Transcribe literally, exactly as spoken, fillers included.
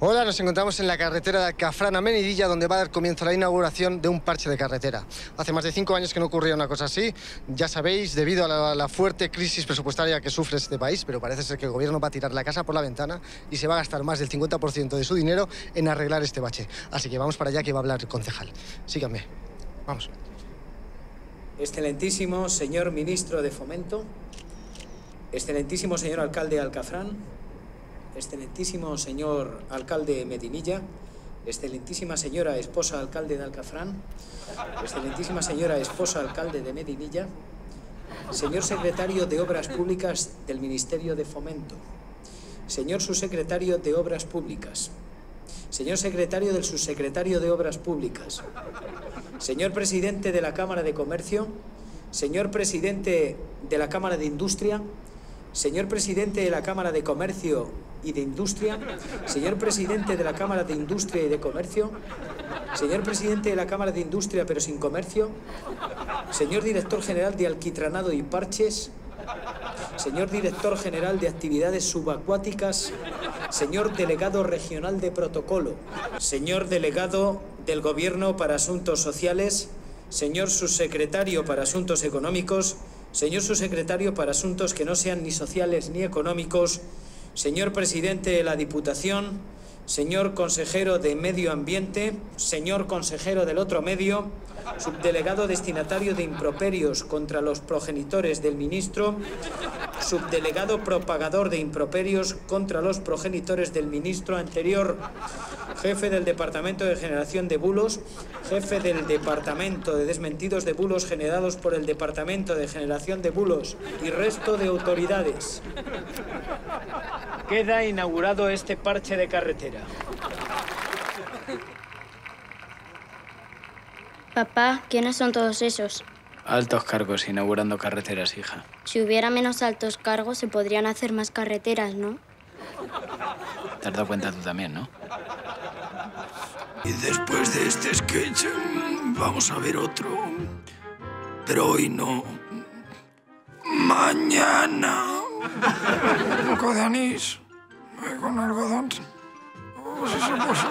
Hola, nos encontramos en la carretera de Alcafrán a Menidilla, donde va a dar comienzo la inauguración de un parche de carretera. Hace más de cinco años que no ocurría una cosa así, ya sabéis, debido a la, la fuerte crisis presupuestaria que sufre este país, pero parece ser que el gobierno va a tirar la casa por la ventana y se va a gastar más del cincuenta por ciento de su dinero en arreglar este bache. Así que vamos para allá, que va a hablar el concejal. Síganme, vamos. Excelentísimo señor ministro de Fomento, excelentísimo señor alcalde de Alcafrán, excelentísimo señor alcalde de Medinilla, excelentísima señora esposa alcalde de Alcafrán, excelentísima señora esposa alcalde de Medinilla, señor secretario de Obras Públicas del Ministerio de Fomento, señor subsecretario de Obras Públicas, señor secretario del subsecretario de Obras Públicas, señor presidente de la Cámara de Comercio, señor presidente de la Cámara de Industria, señor presidente de la Cámara de Comercio y de Industria, señor presidente de la Cámara de Industria y de Comercio, señor presidente de la Cámara de Industria pero sin comercio, señor director general de Alquitranado y Parches, señor director general de Actividades Subacuáticas, señor delegado regional de Protocolo, señor delegado del Gobierno para Asuntos Sociales, señor subsecretario para Asuntos Económicos, señor subsecretario para Asuntos que no sean ni sociales ni económicos, señor presidente de la Diputación, señor consejero de Medio Ambiente, señor consejero del otro medio, subdelegado destinatario de improperios contra los progenitores del ministro, subdelegado propagador de improperios contra los progenitores del ministro anterior, jefe del Departamento de Generación de Bulos, jefe del Departamento de Desmentidos de Bulos generados por el Departamento de Generación de Bulos y resto de autoridades. Queda inaugurado este parche de carretera. Papá, ¿quiénes son todos esos? Altos cargos inaugurando carreteras, hija. Si hubiera menos altos cargos, se podrían hacer más carreteras, ¿no? Te has dado cuenta tú también, ¿no? Y después de este sketch, vamos a ver otro. Pero hoy no. Mañana. Un poco de anís. Con algodón. Oh, si se puso.